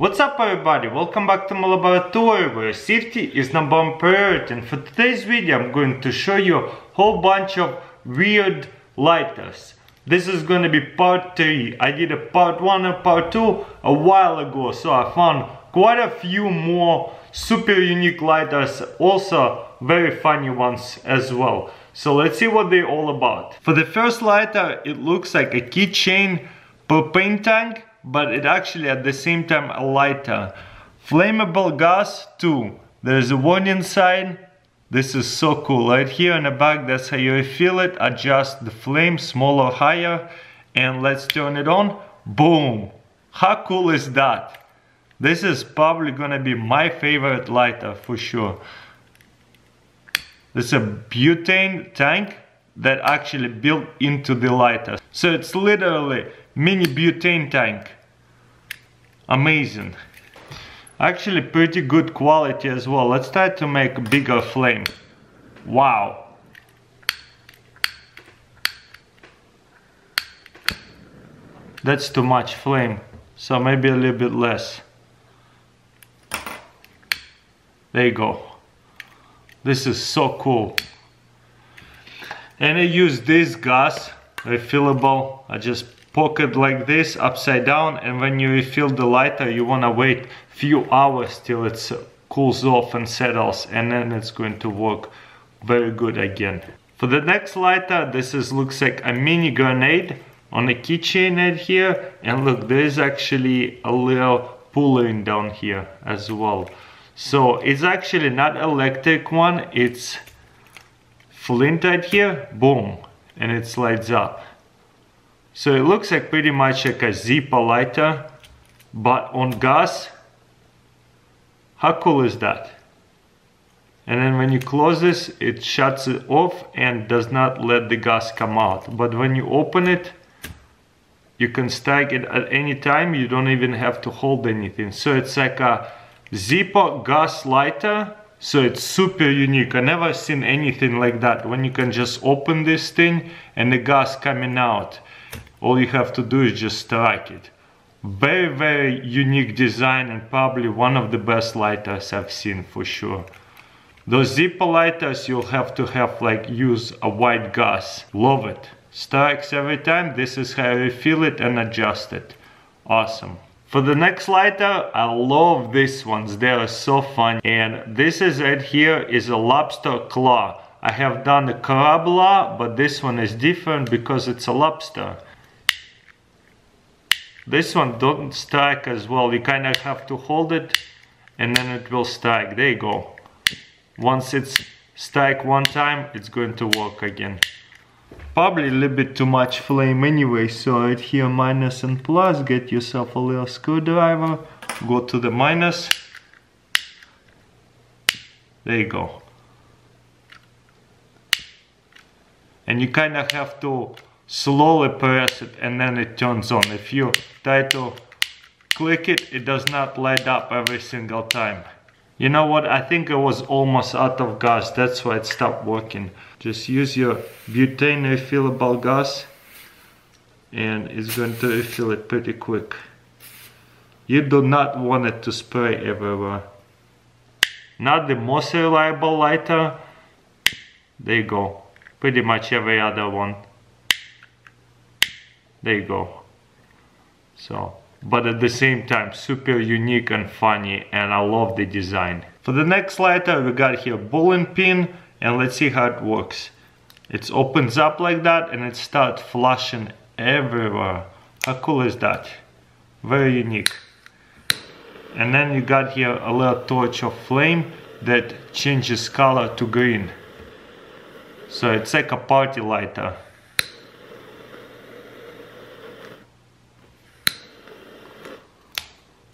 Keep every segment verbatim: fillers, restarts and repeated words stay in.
What's up everybody, welcome back to my laboratory where safety is number one priority, and for today's video I'm going to show you a whole bunch of weird lighters. This is going to be part three. I did a part one and part two a while ago, so I found quite a few more super unique lighters, also very funny ones as well. So let's see what they're all about. For the first lighter, it looks like a keychain propane tank, but it actually at the same time a lighter. Flammable gas two. There's a warning sign. This is so cool. Right here in the back, that's how you refill it. Adjust the flame, small or higher. And let's turn it on. Boom! How cool is that? This is probably gonna be my favorite lighter for sure. This is a butane tank that actually built into the lighter. So it's literally mini butane tank. Amazing. Actually pretty good quality as well. Let's try to make a bigger flame. Wow. That's too much flame. So maybe a little bit less. There you go. This is so cool. And I use this gas, refillable. I just poke it like this, upside down, and when you refill the lighter, you wanna wait few hours till it cools off and settles, and then it's going to work very good again. For the next lighter, this is looks like a mini grenade on a keychain right here, and look, there is actually a little pulling down here as well. So it's actually not electric one, it's flint right here, boom, and it slides up. So it looks like pretty much like a zipper lighter, but on gas. How cool is that? And then when you close this, it shuts it off and does not let the gas come out. But when you open it, you can strike it at any time. You don't even have to hold anything. So it's like a zipper gas lighter. So it's super unique. I never seen anything like that, when you can just open this thing and the gas coming out. All you have to do is just strike it. Very, very unique design, and probably one of the best lighters I've seen for sure. Those zipper lighters, you'll have to have like use a wide gas. Love it. Strikes every time. This is how I refill it and adjust it. Awesome. For the next lighter, I love these ones, they are so fun. And this is right here is a lobster claw. I have done the crab claw, but this one is different because it's a lobster. This one don't strike as well, you kind of have to hold it and then it will strike, there you go. Once it's strike one time, it's going to work again. Probably a little bit too much flame anyway, so right here minus and plus, get yourself a little screwdriver, go to the minus, there you go. And you kind of have to slowly press it and then it turns on. If you try to click it, it does not light up every single time. You know what, I think it was almost out of gas, that's why it stopped working. Just use your butane refillable gas and it's going to refill it pretty quick. You do not want it to spray everywhere. Not the most reliable lighter. There you go. Pretty much every other one. There you go. So. But at the same time, super unique and funny, and I love the design. For the next lighter, we got here bowling pin, and let's see how it works. It opens up like that, and it starts flashing everywhere. How cool is that? Very unique. And then you got here a little torch of flame that changes color to green. So it's like a party lighter.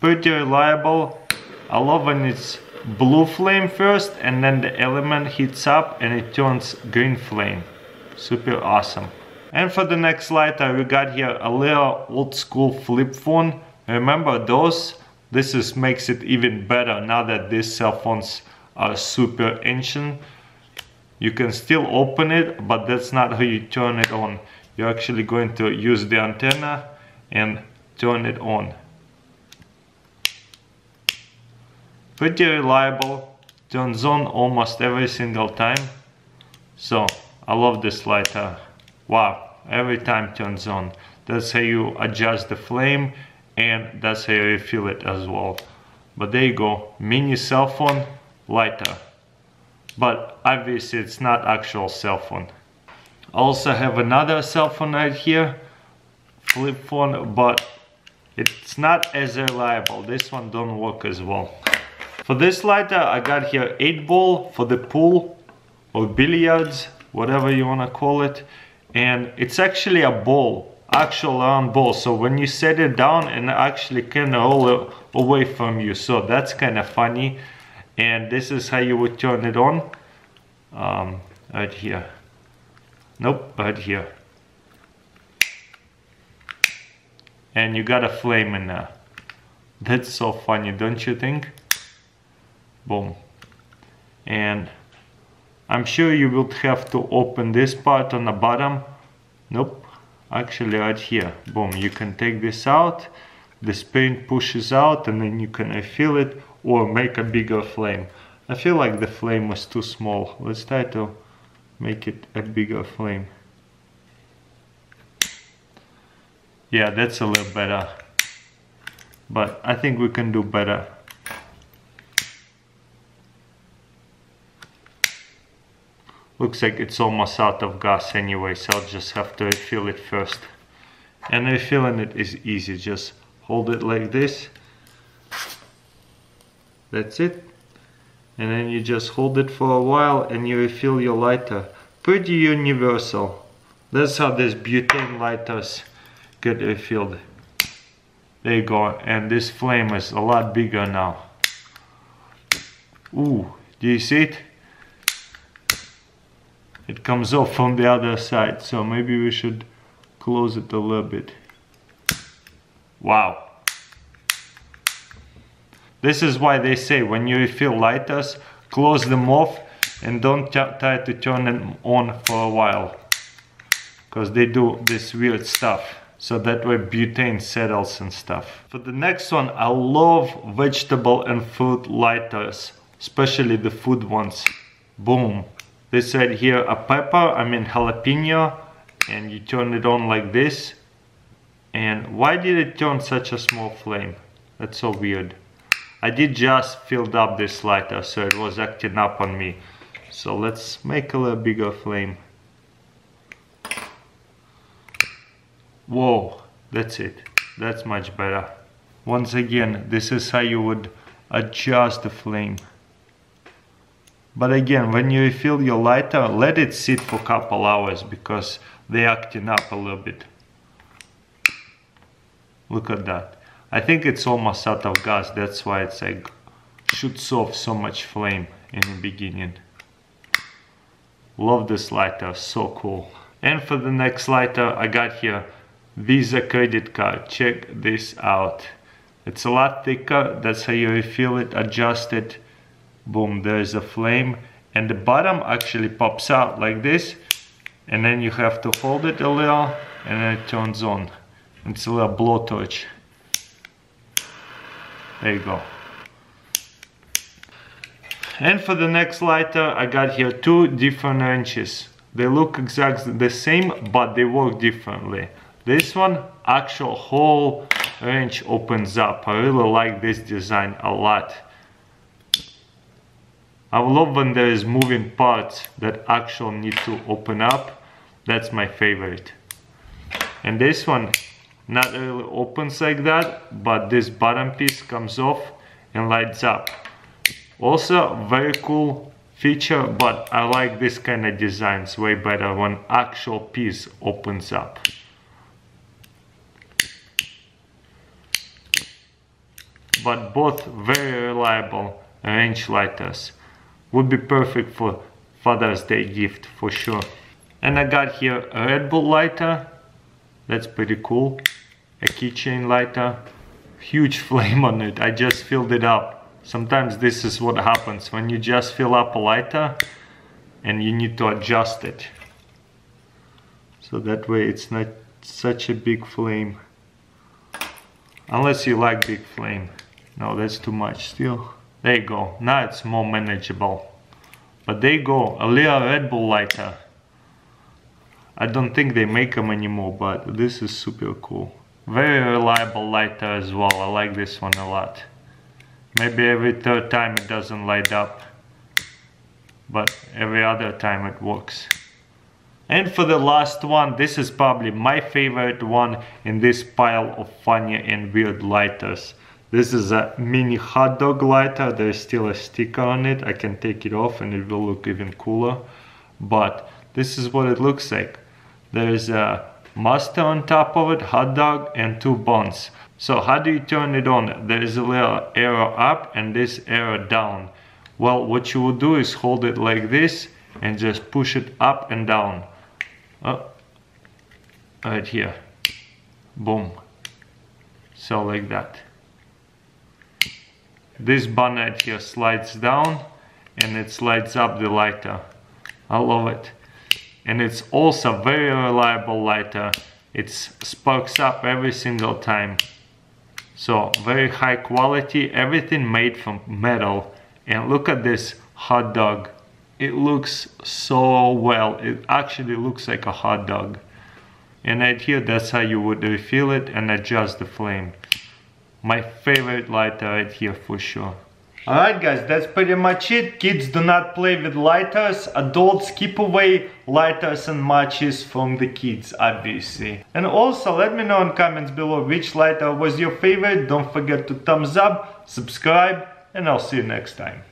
Pretty reliable. I love when it's blue flame first and then the element heats up and it turns green flame. Super awesome. And for the next lighter, we got here a little old school flip phone. Remember those? This is makes it even better now that these cell phones are super ancient. You can still open it, but that's not how you turn it on. You're actually going to use the antenna and turn it on. pretty reliable, turns on almost every single time. So I love this lighter. Wow, every time turns on. That's how you adjust the flame, and that's how you feel it as well. But there you go, mini cell phone lighter. But obviously it's not actual cell phone. I also have another cell phone right here, flip phone, but it's not as reliable. This one don't work as well. For this lighter, I got here eight ball for the pool or billiards, whatever you want to call it. And it's actually a ball, actual round ball. So when you set it down, and actually can roll away from you. So that's kind of funny. And this is how you would turn it on, um, right here. Nope, right here. And you got a flame in there. That's so funny, don't you think? Boom. And I'm sure you would have to open this part on the bottom. Nope, actually right here. Boom, you can take this out. The spring pushes out and then you can refill it or make a bigger flame. I feel like the flame was too small. Let's try to make it a bigger flame. Yeah, that's a little better, but I think we can do better. Looks like it's almost out of gas anyway, so I'll just have to refill it first. And refilling it is easy, just hold it like this. That's it. And then you just hold it for a while and you refill your lighter. Pretty universal. That's how these butane lighters get refilled. There you go. And this flame is a lot bigger now. Ooh, do you see it? It comes off from the other side, so maybe we should close it a little bit. Wow. This is why they say when you refill lighters, close them off and don't try to turn them on for a while. Because they do this weird stuff. So that way butane settles and stuff. For the next one, I love vegetable and fruit lighters. Especially the food ones. Boom. This right here, a pepper, I mean jalapeno. And you turn it on like this. And why did it turn such a small flame? That's so weird. I did just filled up this lighter, so it was acting up on me. So let's make a little bigger flame. Whoa, that's it. That's much better. Once again, this is how you would adjust the flame. But again, when you refill your lighter, let it sit for a couple hours because they're acting up a little bit. Look at that. I think it's almost out of gas. That's why it's like shoots off so much flame in the beginning. Love this lighter, so cool. And for the next lighter, I got here Visa credit card. Check this out. It's a lot thicker. That's how you refill it, adjust it. Boom, there is a flame. And the bottom actually pops out like this. And then you have to hold it a little and then it turns on. It's a little blowtorch. There you go. And for the next lighter, I got here two different wrenches. They look exactly the same, but they work differently. This one, actual whole wrench opens up. I really like this design a lot. I love when there is moving parts that actually need to open up. That's my favorite. And this one, not really opens like that, but this bottom piece comes off and lights up. Also, very cool feature, but I like this kind of designs way better when actual piece opens up. But both very reliable range lighters. Would be perfect for Father's Day gift for sure. And I got here a Red Bull lighter. That's pretty cool. A keychain lighter. Huge flame on it. I just filled it up. Sometimes this is what happens when you just fill up a lighter and you need to adjust it. So that way it's not such a big flame. Unless you like big flame. No, that's too much still. There you go. Now it's more manageable. But there you go, a little Red Bull lighter. I don't think they make them anymore, but this is super cool. Very reliable lighter as well. I like this one a lot. Maybe every third time it doesn't light up, but every other time it works. And for the last one, this is probably my favorite one in this pile of funny and weird lighters. This is a mini hot dog lighter. There's still a sticker on it. I can take it off and it will look even cooler. But this is what it looks like. There's a mustard on top of it, hot dog, and two buns. So how do you turn it on? There is a little arrow up and this arrow down. Well, what you will do is hold it like this and just push it up and down. Oh, right here. Boom. So like that. This bun right here slides down and it slides up the lighter. I love it. And it's also very reliable lighter. It sparks up every single time. So very high quality, everything made from metal. And look at this hot dog. It looks so well. It actually looks like a hot dog. And right here, that's how you would refill it and adjust the flame. My favorite lighter right here for sure. Alright guys, that's pretty much it. Kids do not play with lighters. Adults keep away lighters and matches from the kids, obviously. And also, let me know in comments below which lighter was your favorite. Don't forget to thumbs up, subscribe, and I'll see you next time.